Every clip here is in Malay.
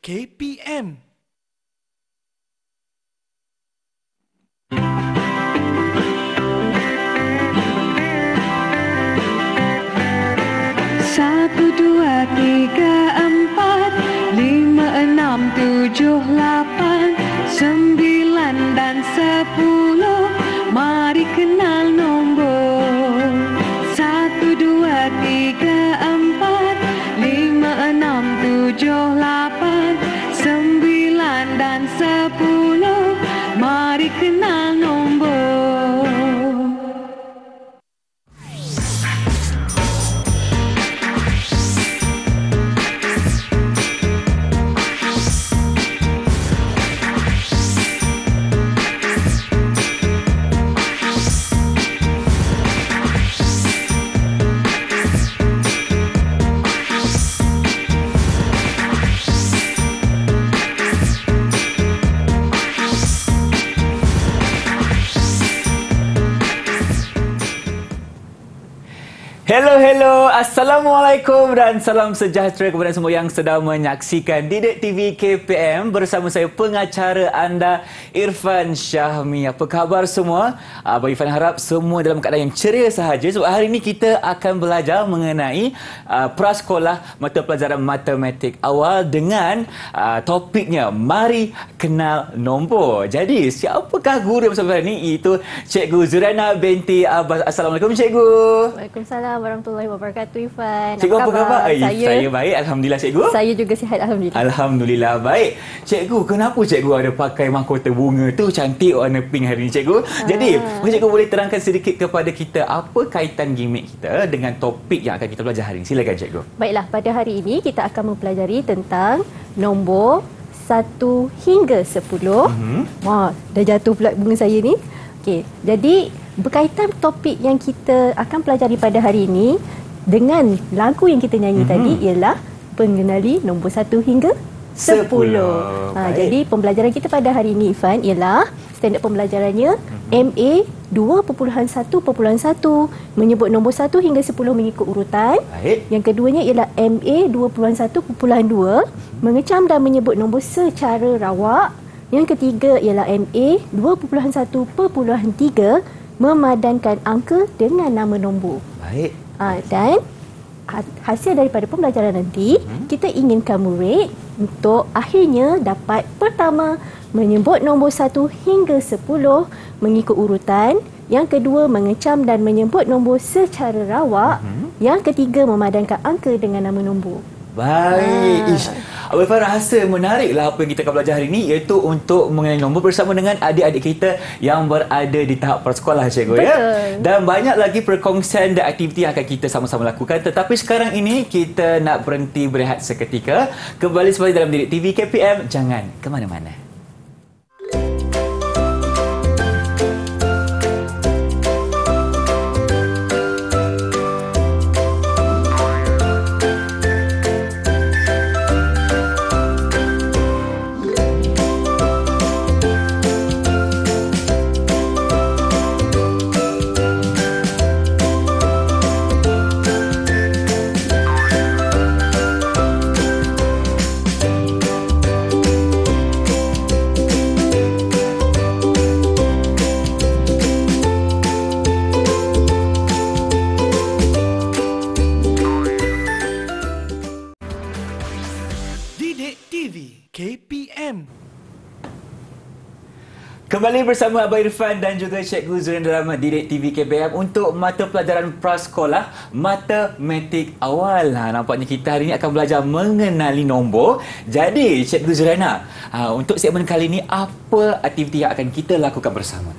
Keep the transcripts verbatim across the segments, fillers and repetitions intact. K P M. Satu, dua, tiga, empat, lima, enam, tujuh, delapan, sembilan, dan sepuluh. Mari kenal nombor. Satu, dua, tiga, empat, lima, enam, tujuh, delapan, sembilan, dan sepuluh. Mari kenal nombor. Hello, hello, assalamualaikum dan salam sejahtera kepada semua yang sedang menyaksikan Didik T V K P M bersama saya pengacara anda Irfan Syahmi. Apa khabar semua? Abang Irfan harap semua dalam keadaan yang ceria sahaja sebab hari ini kita akan belajar mengenai uh, prasekolah mata pelajaran matematik awal dengan uh, topiknya Mari Kenal Nombor. Jadi siapakah guru yang bersama ini? Itu Cikgu Zuriana binti Abbas. Assalamualaikum Cikgu. Waalaikumsalam warahmatullahi wabarakatuh Irfan. Cikgu apa khabar? Eh, saya, saya baik alhamdulillah Cikgu. Saya juga sihat alhamdulillah. Alhamdulillah baik. Cikgu, kenapa Cikgu ada pakai mahkota bunga tu cantik warna pink hari ni Cikgu? Ah. Jadi, mungkin Cikgu boleh terangkan sedikit kepada kita apa kaitan gimmick kita dengan topik yang akan kita belajar hari ini. Silakan Cikgu. Baiklah, pada hari ini kita akan mempelajari tentang nombor satu hingga sepuluh. Mm-hmm. Wah, dah jatuh pula bunga saya ni. Okey, jadi berkaitan topik yang kita akan pelajari pada hari ini dengan lagu yang kita nyanyi mm-hmm. tadi ialah pengenali nombor satu hingga sepuluh. Ha, jadi pembelajaran kita pada hari ini Irfan ialah standard pembelajarannya mm-hmm. M A dua titik satu titik satu menyebut nombor satu hingga sepuluh mengikut urutan. Baik. Yang keduanya ialah M A dua titik satu titik dua mm-hmm. mengecam dan menyebut nombor secara rawak. Yang ketiga ialah M A dua titik satu titik tiga memadankan angka dengan nama nombor. Baik. Ha, dan hasil daripada pembelajaran nanti, hmm. kita inginkan murid untuk akhirnya dapat pertama menyebut nombor satu hingga sepuluh mengikut urutan. Yang kedua, mengecam dan menyebut nombor secara rawak. Hmm. Yang ketiga, memadankan angka dengan nama nombor. Baik. Ha. Ish. Abang Irfan rasa menariklah apa yang kita akan belajar hari ini iaitu untuk mengenali nombor bersama dengan adik-adik kita yang berada di tahap prasekolah Cikgu. Betul. Ya. Dan banyak lagi perkongsian dan aktiviti yang akan kita sama-sama lakukan. Tetapi sekarang ini kita nak berhenti berehat seketika. Kembali semula dalam Didik T V K P M. Jangan ke mana-mana. Kembali bersama Abang Irfan dan juga Cikgu Zurian dalam Didik T V K P M untuk mata pelajaran prasekolah matematik awal. Ha, nampaknya kita hari ini akan belajar mengenali nombor. Jadi, Cikgu Zuriana, ha, untuk segmen kali ini, apa aktiviti yang akan kita lakukan bersama?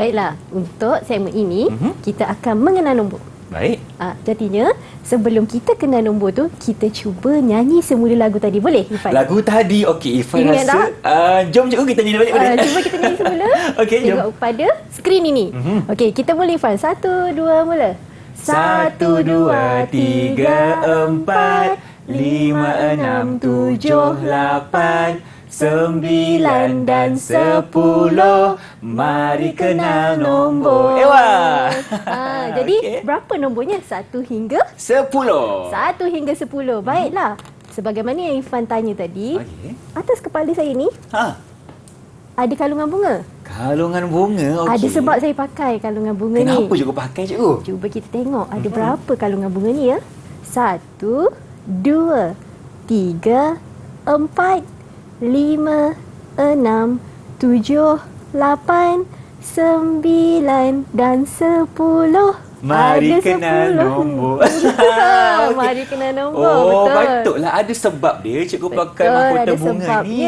Baiklah, untuk segmen ini, mm-hmm. kita akan mengenal nombor. Baik. Ha, jadinya, sebelum kita kenal nombor tu, kita cuba nyanyi semula lagu tadi. Boleh, Irfan? Lagu tadi, okey. Irfan ingat rasa... Uh, jom, Cikgu, kita nyanyi balik. Uh, cuba kita nyanyi semula. Okey, jom. Tengok pada skrin ini. Mm-hmm. Okey, kita boleh, Irfan. Satu, dua, mula. Satu, dua, tiga, empat, lima, enam, tujuh, lapan, sembilan dan sepuluh. Mari kenal nombor. Ewa. Ha, jadi okay. Berapa nombornya? Satu hingga sepuluh. Satu hingga sepuluh. Baiklah. Sebagaimana yang Irfan tanya tadi, okay. atas kepala saya ni ha. ada kalungan bunga. Kalungan bunga, okey. Ada sebab saya pakai kalungan bunga Kenapa ni. Kenapa juga pakai, cikgu? Cuba kita tengok ada mm-hmm. berapa kalungan bunga ni ya. Satu, dua, tiga, empat, lima, enam, tujuh, lapan, sembilan dan sepuluh. Mari ada kenal sepuluh. Nombor. Betul. Mari kenal nombor. Oh, betul. Patutlah ada sebab dia cikgu betul, pakai mahkota bunga ni.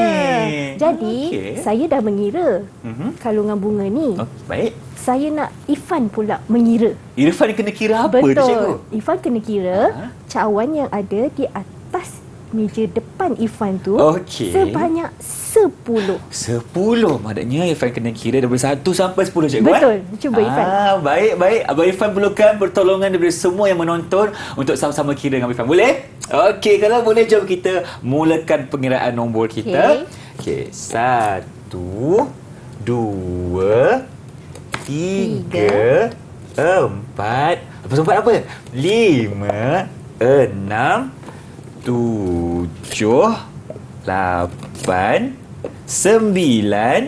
Jadi, okay. saya dah mengira mm-hmm. kalungan bunga ni. Oh, baik. Saya nak Irfan pula mengira. Irfan kena kira apa betul. dia cikgu? Irfan kena kira ha? cawan yang ada di atas meja depan Irfan tu okay. sebanyak sepuluh. Sepuluh maknanya Irfan kena kira daripada satu sampai sepuluh cikgu. Betul. Eh? Cuba Irfan. Ah, baik, baik. Abang Irfan perlukan pertolongan daripada semua yang menonton untuk sama-sama kira dengan Irfan. Boleh? Okey, kalau boleh jom kita mulakan pengiraan nombor kita. Okey. Okay. Satu, dua, tiga, tiga. empat. Lepas empat apa? Lima, enam, tujuh, lapan, sembilan,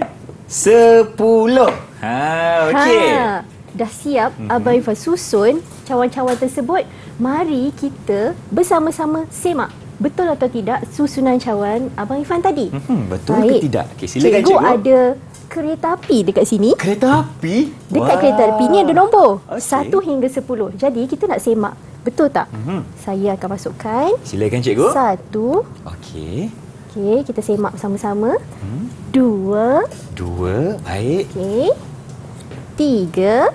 sepuluh. Ha, okey. Ha, dah siap mm-hmm. Abang Irfan susun cawan-cawan tersebut. Mari kita bersama-sama semak. Betul atau tidak susunan cawan Abang Irfan tadi? Mm-hmm. Betul Baik. ke tidak? Okay, silakan cikgu. Cikgu ada kereta api dekat sini. Kereta api? Dekat wow. kereta api ni ada nombor. Okay. satu hingga sepuluh. Jadi kita nak semak. Betul tak? Mm-hmm. Saya akan masukkan. Silakan cikgu. Satu. Okey. Okey, kita semak sama-sama. Hmm. Dua. Dua, baik. Okey. Tiga.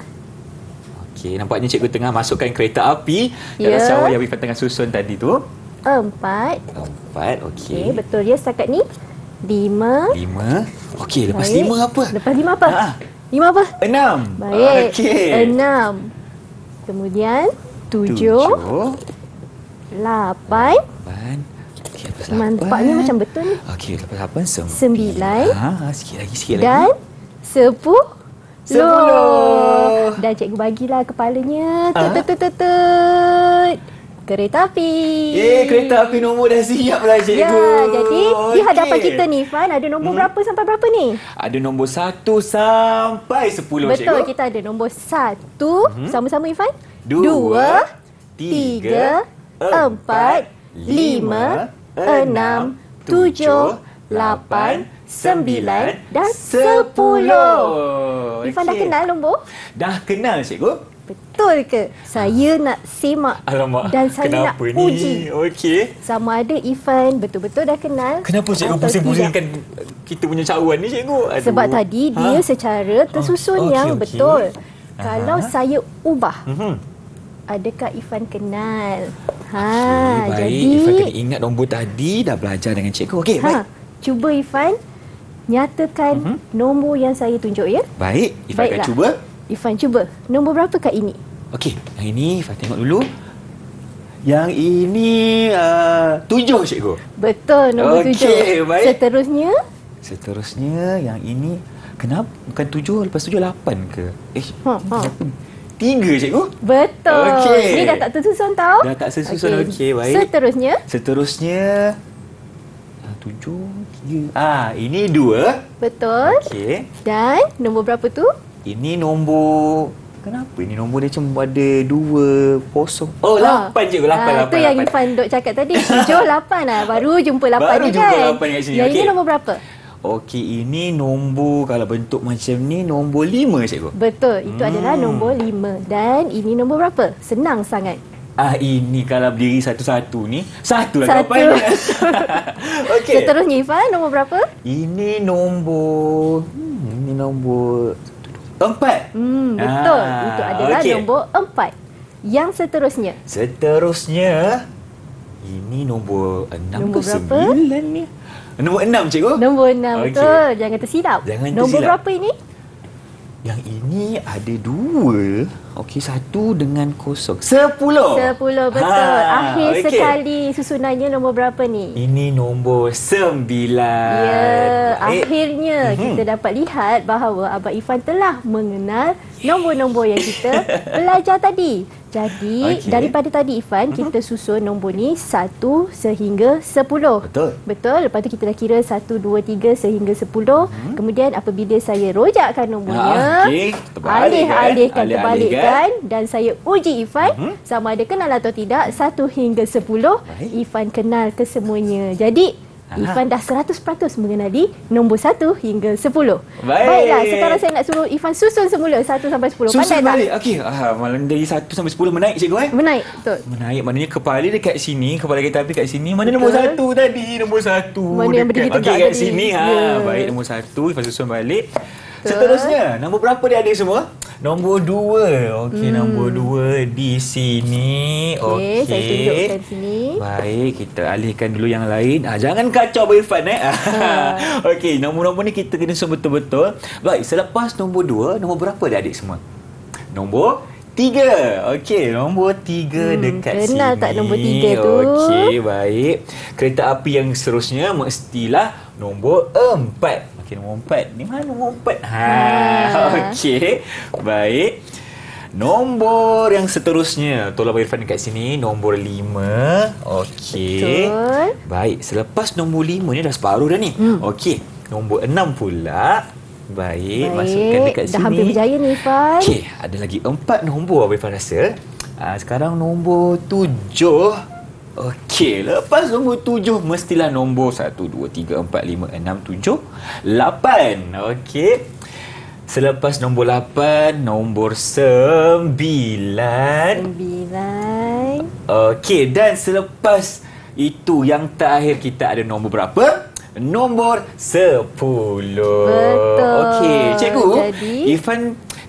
Okey, nampaknya cikgu tengah masukkan kereta api dalam yeah. cawan yang Irfan tengah susun tadi tu. Empat. Empat, okey. Okey, betul ya setakat ni. Lima. Lima. Okey, lepas baik. lima apa? Lepas lima apa? Ha. Lima apa? Enam. Baik. Okey. Enam. Kemudian tujuh. Tujuh. Lapan. Lapan. Nampaknya macam betul ni. Okey, lapan, sembilan. Ha, sikit lagi, sikit lagi. Dan sepuluh. Sepuluh. Dan cikgu bagilah kepalanya. Tut-tut-tut-tut. Kereta api. Yeay, kereta api nombor dah siap lah cikgu. Ya, jadi okay. di hadapan kita ni, Irfan, ada nombor hmm. berapa sampai berapa ni? Ada nombor satu sampai sepuluh betul, cikgu. Betul, kita ada nombor satu. Sama-sama hmm. Irfan. Dua, tiga, empat, lima, enam, tujuh, lapan, sembilan dan sepuluh. Irfan okay. dah kenal nombor? Dah kenal, cikgu. Betul ke? Saya nak semak. Alamak, dan saya nak ni? uji. Okay. Sama ada Irfan betul-betul dah kenal. Kenapa cikgu pusing-pusingkan kita punya cawan ni, cikgu? Aduh. Sebab tadi ha? dia secara tersusun oh, yang okay, okay. betul. Aha. Kalau saya ubah, mm-hmm. adakah Irfan kenal? Ha, okay, jadi Irfan kena ingat nombor tadi dah belajar dengan cikgu. Okey, baik. Cuba Irfan nyatakan mm-hmm. nombor yang saya tunjuk ya. Baik, Irfan Baiklah. akan cuba. Irfan cuba. Nombor berapa kat ini? Okey, yang ini Irfan tengok dulu. Yang ini uh, tujuh cikgu. Betul, nombor okay, tujuh. Okey, baik. Seterusnya? Seterusnya yang ini kenapa bukan tujuh lepas tujuh lapan ke? Eh, ha, ha. tiga cikgu? Betul. Okay. Ini dah tak tersusun tau. Dah tak tersusun. Okey, okay, baik. Seterusnya? Seterusnya tujuh, tiga. Ah, ini dua. Betul. Okey. Dan nombor berapa tu? Ini nombor kenapa ini nombor dia cuma ada dua kosong? Oh, lapan cikgu. Lapan, lapan. Itu yang Irfan duk cakap tadi. Tujuh, lapan lah. Baru jumpa lapan ni kan? Baru jumpa lapan kat sini. Yang okay. ini nombor berapa? Okey, ini nombor, kalau bentuk macam ni, nombor lima, cikgu. Betul, itu hmm. adalah nombor lima. Dan ini nombor berapa? Senang sangat. Ah, ini kalau berdiri satu-satu ni, satu lah kapan. Okey. Seterusnya, Irfan, nombor berapa? Ini nombor... Hmm, ini nombor... Empat. Hmm, betul, ah, itu adalah okay. nombor empat. Yang seterusnya? Seterusnya, ini nombor enam ke sembilan ni? Nombor enam, cikgu? Nombor enam, okay. betul. Jangan tersilap. Jangan tersilap. Nombor berapa ini? Yang ini ada dua. Okey, satu dengan kosong. Sepuluh. Sepuluh, betul. Ha, Akhir okay. sekali susunannya nombor berapa ni? Ini nombor sembilan. Ya, Baik. akhirnya mm -hmm. kita dapat lihat bahawa Abang Irfan telah mengenal nombor-nombor yang kita belajar tadi. Jadi okay. daripada tadi Irfan, mm-hmm. kita susun nombor ni satu sehingga sepuluh. Betul. Betul. Lepas tu kita dah kira satu, dua, tiga sehingga sepuluh. Mm-hmm. Kemudian apabila saya rojakkan nombornya, okay. alih-alihkan, terbalikkan dan saya uji Irfan mm-hmm. sama ada kenal atau tidak satu hingga sepuluh. Baik. Irfan kenal kesemuanya. Jadi Irfan dah seratus peratus mengenali nombor satu hingga sepuluh. Baik. Baiklah, sekarang saya nak suruh Irfan susun semula satu sampai sepuluh. Susun balik. Okey. Ah, malam dari satu sampai sepuluh menaik cikgu eh. Menaik, betul. Menaik maknanya kepala dekat sini, kepala kita tapi dekat sini. Mana betul. nombor satu tadi? Nombor satu. Mana yang berdiri tegak dekat sini. Ha, yeah. Baik nombor satu Irfan susun balik. Betul. Seterusnya, nombor berapa dia adik semua? Nombor dua. Okey, hmm. nombor dua di sini. Okey. Okay, saya tunjukkan sini. Baik, kita alihkan dulu yang lain. Ah, jangan kacau Abang Irfan eh. Ha. Okey, nombor-nombor ni kita kena susun betul-betul. Baik, selepas nombor dua, nombor berapa dia adik semua? Nombor tiga. Okey, nombor tiga hmm, dekat kenal sini. Kenal tak nombor tiga tu? Okey, baik. Kereta api yang seterusnya mestilah nombor empat. Okey, nombor empat. Ni mana nombor empat? Ha, ha. Okey. Baik. Nombor yang seterusnya. Tolong Abang Irfan dekat sini. Nombor lima. Okey. Baik. Selepas nombor lima ni dah separuh dah ni. Hmm. Okey. Nombor enam pula. Baik. Baik. Masukkan dekat dah sini. Dah hampir berjaya ni, Irfan. Okey. Ada lagi empat nombor Abang Irfan rasa. Ha, sekarang nombor tujuh. Okey, lepas nombor tujuh mestilah nombor satu, dua, tiga, empat, lima, enam, tujuh, lapan. Okey. Selepas nombor lapan, nombor sembilan. sembilan. Okey, dan selepas itu yang terakhir kita ada nombor berapa? Nombor sepuluh. Betul. Okey, cikgu. Jadi Irfan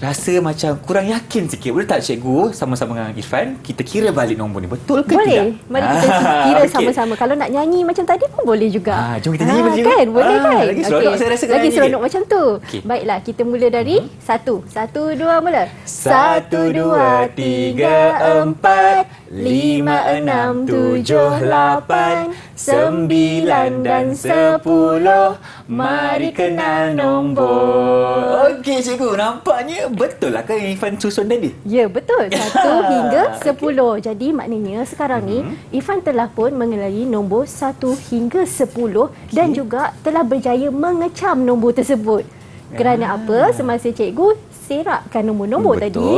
rasa macam kurang yakin sikit. Boleh tak cikgu sama-sama dengan Irfan kita kira balik nombor ni? Betul ke boleh. tidak? Boleh. Mari kita kira sama-sama. Okay. Kalau nak nyanyi macam tadi pun boleh juga. Ah, jom kita nyanyi ah, macam kan? Boleh ah, kan? Lagi seronok okay. saya rasa Lagi seronok ni. macam tu. Okay. Baiklah, kita mula dari hmm. satu. Satu, dua, mula. Satu, dua, tiga, empat, lima, enam, tujuh, lapan, sembilan dan sepuluh. Mari kenal nombor. Okey cikgu, nampaknya betul lah kan Irfan susun tadi? Ya, betul. Satu hingga sepuluh. Okay. Jadi maknanya sekarang ni mm-hmm. Irfan telah pun mengenali nombor satu hingga sepuluh okay. dan juga telah berjaya mengecam nombor tersebut. Kerana ah. apa? Semasa cikgu serakkan nombor-nombor hmm, tadi,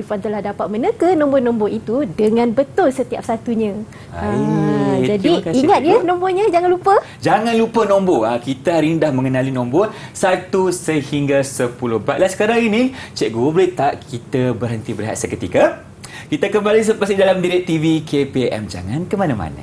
Irfan telah dapat meneka nombor-nombor itu dengan betul setiap satunya. Hai, ha, jadi kasih, ingat ya nombornya, jangan lupa. Jangan lupa nombor. Ha, kita hari ini dah mengenali nombor satu sehingga sepuluh. Baiklah, sekarang ini, cikgu boleh tak kita berhenti berehat seketika? Kita kembali selepas dalam Didik T V K P M. Jangan ke mana-mana.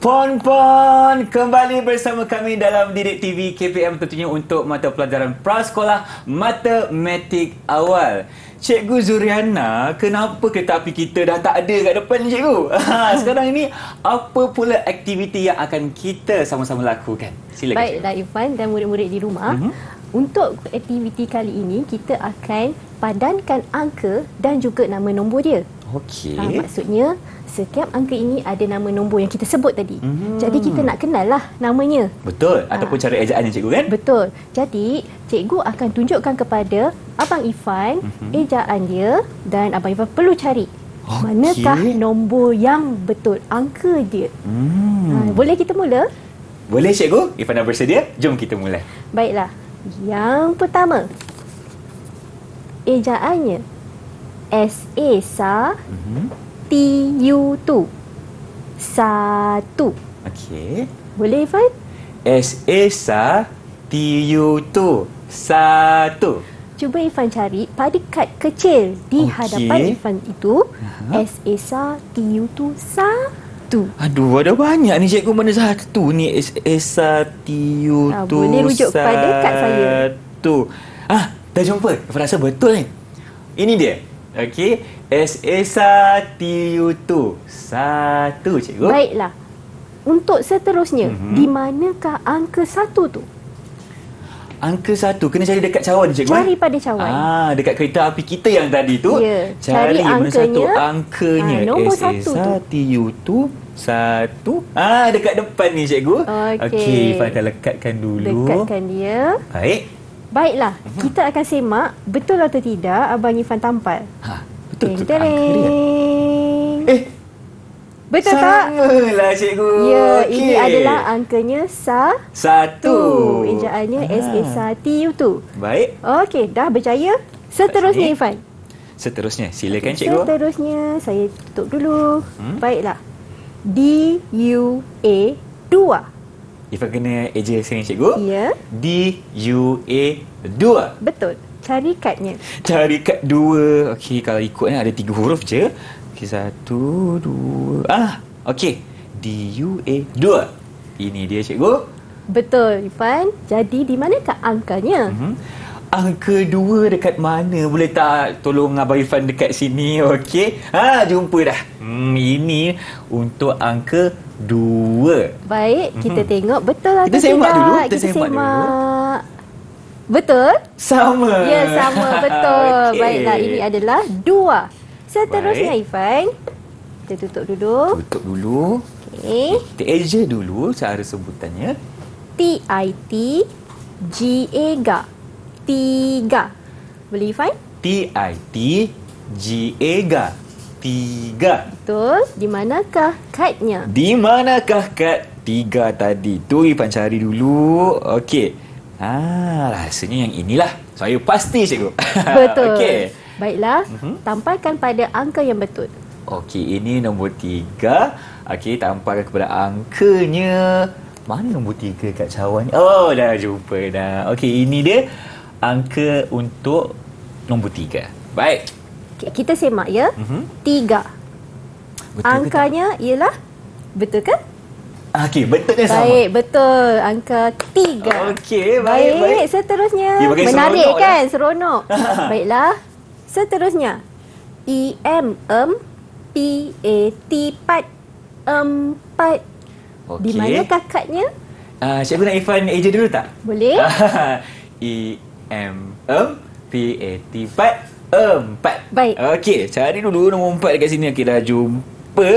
Pon-pon, kembali bersama kami dalam Didik T V K P M tentunya untuk mata pelajaran prasekolah Matematik Awal. Cikgu Zuriana, kenapa kereta api kita dah tak ada kat depan ni cikgu? Sekarang ini, apa pula aktiviti yang akan kita sama-sama lakukan? Silakan. Baiklah Irfan dan murid-murid di rumah. Mm-hmm. Untuk aktiviti kali ini, kita akan padankan angka dan juga nama nombor dia. Okey. Ha, maksudnya, setiap angka ini ada nama nombor yang kita sebut tadi. Hmm. Jadi, kita nak kenal lah namanya. Betul. Ha. Ataupun cara ejaannya, cikgu kan? Betul. Jadi, cikgu akan tunjukkan kepada Abang Irfan hmm. ejaan dia dan Abang Irfan perlu cari. Okay. Manakah nombor yang betul, angka dia. Hmm. Ha, boleh kita mula? Boleh, cikgu. Irfan dah bersedia. Jom kita mula. Baiklah. Yang pertama, ejaannya S A S A mm-hmm. T U T satu. Okey. Boleh Irfan? S A S A T U T satu. cuba Irfan cari pada kad kecil di okay. hadapan Irfan itu uh-huh. S A T U tu satu. Aduh, ada banyak ni cikgu, mana satu ni S A T U ah, tu boleh rujuk satu. Kepada kad saya tu. Ah, dah jumpa. Irfan rasa betul ni. Ini dia. Okey, S A T U tu satu cikgu. Baiklah. Untuk seterusnya, uh-huh. di manakah angka satu tu? Angka satu kena cari dekat cawan cikgu. Cari pada cawan. Ah, dekat kereta api kita yang tadi tu. Ya, cari, cari angkanya. Satu. Angkanya ah, nombor satu tu. U tu satu. Ah, dekat depan ni cikgu. Okey, okay, Fata lekatkan dulu. Lekatkan dia. Baik. Baiklah, uh-huh. kita akan semak betul atau tidak abang Irfan tampal. Ha, betul betul. Eh. Betul tak? Samalah cikgu. Ya, okay. Ini adalah angkanya sa satu. Ejaannya S A satu tu. Baik. Okey, dah berjaya? Seterusnya Irfan. Seterusnya, silakan okay, cikgu. Seterusnya, saya tutup dulu. Hmm? Baiklah. D U A dua. Irfan kena eja sini cikgu. Ya. D U A dua. Betul. Cari kadnya. Cari kad dua. Okey, kalau ikutnya ada tiga huruf je. Satu, dua. Ah, okey. D U A dua. Ini dia cikgu. Betul Irfan. Jadi di manakah angkanya? Uh-huh. Angka dua dekat mana? Boleh tak tolong abang Irfan dekat sini? Okey. Ha, jumpa dah. Hmm, ini untuk angka dua. Baik, uh-huh. kita tengok betul atau kita tidak. Semak dulu. Kita, kita semak, semak dulu. Betul? Sama. Ya, sama. Betul. Okay. Baiklah, ini adalah dua. Seterusnya baik. Irfan, kita tutup dulu. Tutup dulu. Okey. Kita eja dulu cara sebutannya. T I T G A G A. Tiga. Boleh Irfan? T I T G A G A. Tiga. Betul. Di manakah kadnya? Di manakah kad tiga tadi? Tu Irfan cari dulu. Okey. Ah, rasanya yang inilah. Saya pasti cikgu. Betul. Okey. Baiklah, uh-huh. tampalkan pada angka yang betul. Okey, ini nombor tiga. Okey, tampalkan kepada angkanya. Mana nombor tiga kat cawan? Oh, dah jumpa dah. Okey, ini dia angka untuk nombor tiga. Baik. Okay, kita semak ya. Uh-huh. Tiga. Betul angkanya ialah, betul ke? Okey, betulnya sama. Baik, betul. Angka tiga. Okey, baik, baik. Baik, seterusnya. Okay, menarik seronok kan? Dah. Seronok. Baiklah. Seterusnya, E M M P A T pat empat. Okay. Di mana kakaknya? Ah, uh, cikgu nak Irfan eja dulu tak? Boleh. E M M P A T pat empat. Baik. Okey, cari dulu nombor empat dekat sini. Okey, dah jumpa.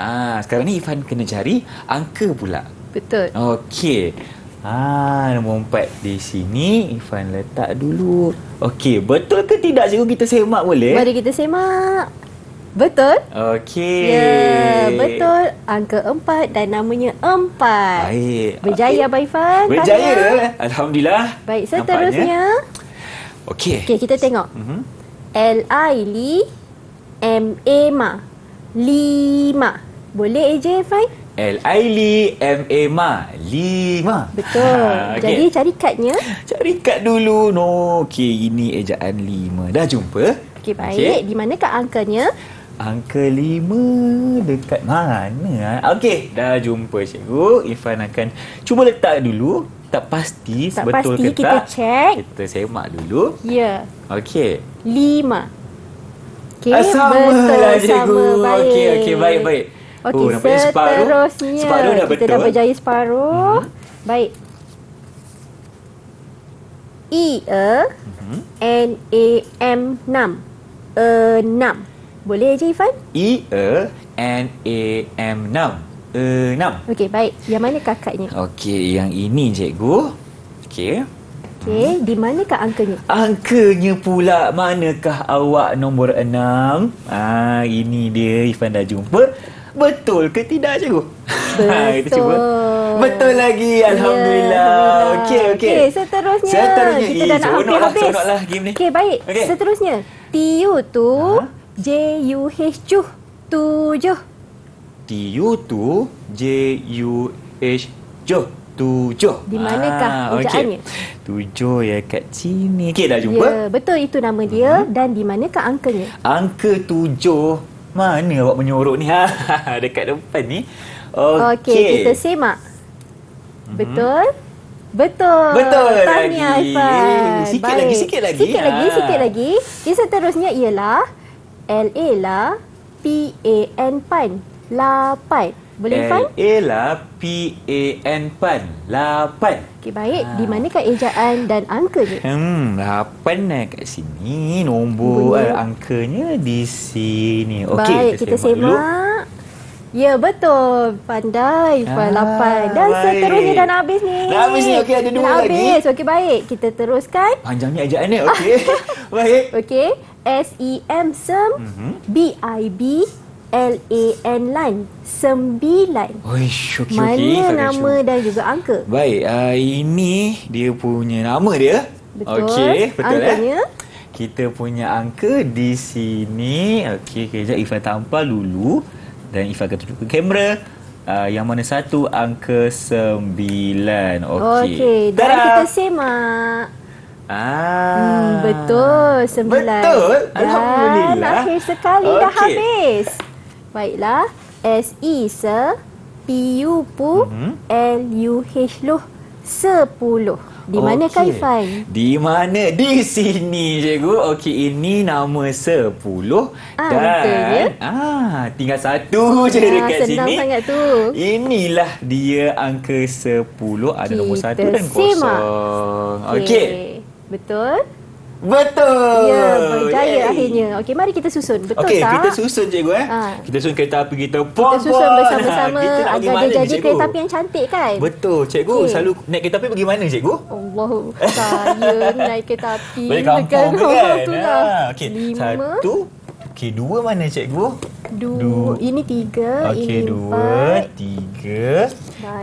Ah, sekarang ni Irfan kena cari angka pula. Betul. Okey. Ah, nombor empat di sini Irfan letak dulu. Okey, betul ke tidak cikgu kita semak boleh? Mari kita semak. Betul? Okey. Ya, betul. Angka empat dan namanya empat. Baik. Berjaya abang Irfan. Berjaya dah. Alhamdulillah. Baik, seterusnya. Okey. Okey, kita tengok. Mhm. L I L I M A M A. Lima. Boleh eja Irfan? L-I-L-I, M-A-M-A, lima. Betul. Ha, okay. Jadi cari kadnya. Cari kad dulu. No. Okey, ini ejaan lima. Dah jumpa? Okey, baik. Okay. Di manakah angkanya? Angka lima dekat mana? Okey, dah jumpa cikgu. Irfan akan cuba letak dulu. Tak pasti tak sebetul pasti, ke tak. Tak pasti, kita cek. Kita semak dulu. Ya. Okey. Lima. Okey, betul lah cikgu. Okey, okey, baik, baik. Okey, oh, seterusnya separuh dah kita dah berjaya separuh. Mm-hmm. Baik. E mm-hmm. N A M enam. enam. Boleh je Irfan? E N A M enam. enam. Okey, baik. Yang mana kakaknya? Okey, yang ini cikgu. Okey. Okey, di manakah angkanya? Angkanya pula, manakah awak nombor enam? Ah, ini dia Irfan dah jumpa. Betul ke tidak cikgu? Betul. Betul lagi. Alhamdulillah. Yeah, okey okey. Okey, seterusnya. Seterusnya kita dah nak habis habis. Senoklah game ni. Okey, baik. Okay. Seterusnya. T U tu uh-huh. J U H tujuh. Tujuh. T U tu J U H tujuh. Tujuh. Di manakah ejaannya? Ah, okay. tujuh ya kat sini. Okey, dah jumpa? Ya, betul itu nama dia. Hmm. Dan di manakah angkanya? Angka tujuh. Mana awak menyorok ni? Ha, dekat depan ni. Okey. Okey, kita semak. Hmm. Betul? Betul. Betul. Tahniah, Irfan. Sikit lagi, sikit lagi. Sikit lagi, sikit lagi. Jadi seterusnya ialah L A lah, P A N pan. Lapan. Boleh, Irfan? L A lah, P A N pan. Lapan. Okey, baik. Ha. Di manakah ejaan dan angkanya? Hmm, lapan lah kat sini. Nombor Bunyi. angkanya di sini. Okey, kita, kita semak dulu. Ya, betul. Pandai, Irfan. Lapan. Dan baik. seterusnya dah nak habis ni. Dah habis ni. Okey, ada dua lagi. Habis. Okey, baik. Kita teruskan. Panjangnya ejaan ni. Okey. Baik. Okey. S E M, sem. Mm-hmm. B I B. L A N lan, sembilan. Oish, okay, Mana okay, nama dan juga angka? Baik, uh, ini dia punya nama dia. Betul. Okey, betul angkanya. Eh? Kita punya angka di sini. Okey, kejap Ifah tampal dulu dan Ifah akan tunjuk ke kamera. Uh, yang mana satu angka sembilan. Okey. Okey, dan kita semak. Ah, hmm, betul, sembilan. Betul, alhamdulillah. Dan akhir sekali okay. dah habis. Baiklah, S E se, P U pu, mm-hmm. L U H luh, sepuluh. Di mana okay. Irfan? Di mana? Di sini, cikgu. Okey, ini nama sepuluh. Ah, dan betul, ya? Ah, tinggal satu je ah, dekat sini. Senang sangat tu. Inilah dia angka sepuluh. Ada nombor satu dan kosong. Okey. Okay. Betul? Betul. Ya, berjaya Yay. akhirnya. Okey, mari kita susun. Betul okay, tak? Okey, kita susun cikgu eh. Ha. Kita susun kereta api kita. Pom, kita susun bersama-sama ha, agar dia jadi cikgu? kereta api yang cantik kan? Betul, cikgu. Okay. Selalu naik kereta api pergi mana cikgu? Allah, saya naik kereta api dekat kampung kan. Itulah. Ha. Okey. Satu. Okey, dua mana cikgu? Dua. dua. Ini tiga, okay, ini dua, empat. Tiga.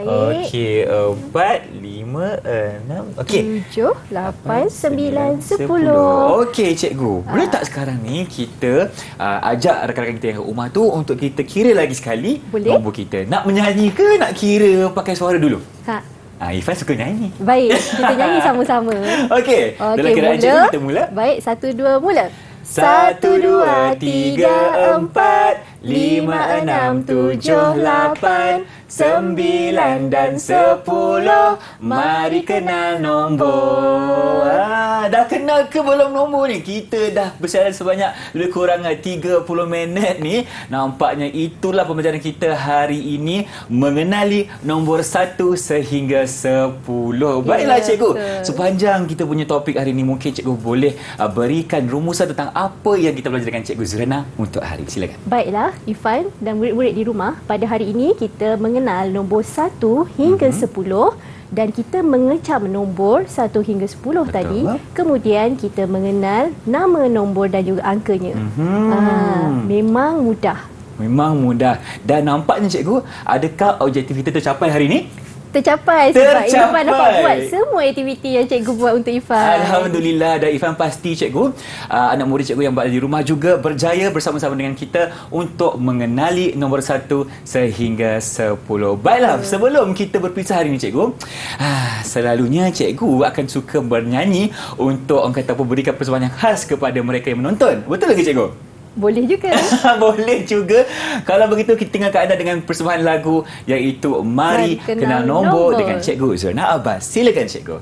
Okey, empat, lima, enam, okey. Tujuh, lapan, sembilan, sepuluh. Okey, cikgu. Boleh ha. tak sekarang ni kita uh, ajak rakan-rakan kita yang kat rumah tu untuk kita kira lagi sekali Boleh? nombor kita. Nak menyanyi ke nak kira pakai suara dulu? Ha. Ah, Irfan suka nyanyi. Baik, kita nyanyi sama-sama. Okey, okay, dalam kiraan cikgu kita mula. Baik, satu, dua, mula. Satu, dua, tiga, empat, lima, enam, tujuh, lapan, sembilan dan sepuluh. Mari kenal nombor. Ah, dah kenal ke belum nombor ni? Kita dah bersiaran sebanyak lebih kurang tiga puluh minit ni. Nampaknya itulah pembelajaran kita hari ini, mengenali nombor satu sehingga sepuluh. Baiklah ya, cikgu, betul. Sepanjang kita punya topik hari ini, mungkin cikgu boleh berikan rumusan tentang apa yang kita belajar dengan cikgu Zuriana untuk hari ini. Silakan. Baiklah, Irfan dan murid-murid di rumah, pada hari ini kita mengenal nombor satu hingga mm-hmm. sepuluh dan kita mengecam nombor satu hingga sepuluh Betul. tadi. Kemudian kita mengenal nama nombor dan juga angkanya. Mm-hmm. Ah, memang mudah. Memang mudah. Dan nampaknya cikgu, adakah objektif kita tercapai hari ini? Tercapai sebab Tercapai. Irfan dapat buat semua aktiviti yang cikgu buat untuk Irfan. Alhamdulillah, dan Irfan pasti cikgu, anak murid cikgu yang berada di rumah juga berjaya bersama-sama dengan kita untuk mengenali nombor satu sehingga sepuluh. Baiklah, hmm. sebelum kita berpisah hari ini cikgu, selalunya cikgu akan suka bernyanyi untuk orang kata memberikan persembahan yang khas kepada mereka yang menonton. Betul ke cikgu? Boleh juga. Boleh juga. Kalau begitu, kita tinggalkan anda dengan persembahan lagu iaitu Mari Kenal, Kenal Nombor, Nombor dengan Cikgu Zuriana Abbas. Silakan cikgu.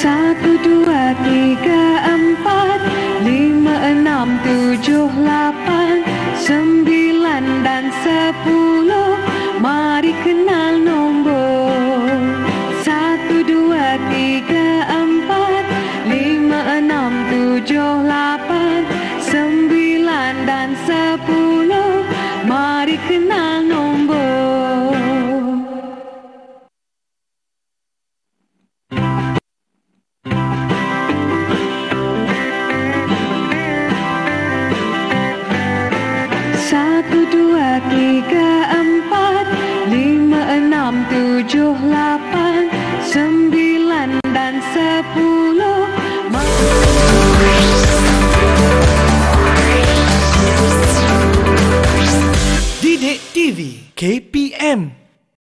Satu, dua, tiga, empat, lima, enam, tujuh, lapan, sembilan dan sepuluh. Mari kenal nombor. Sepuluh K P M.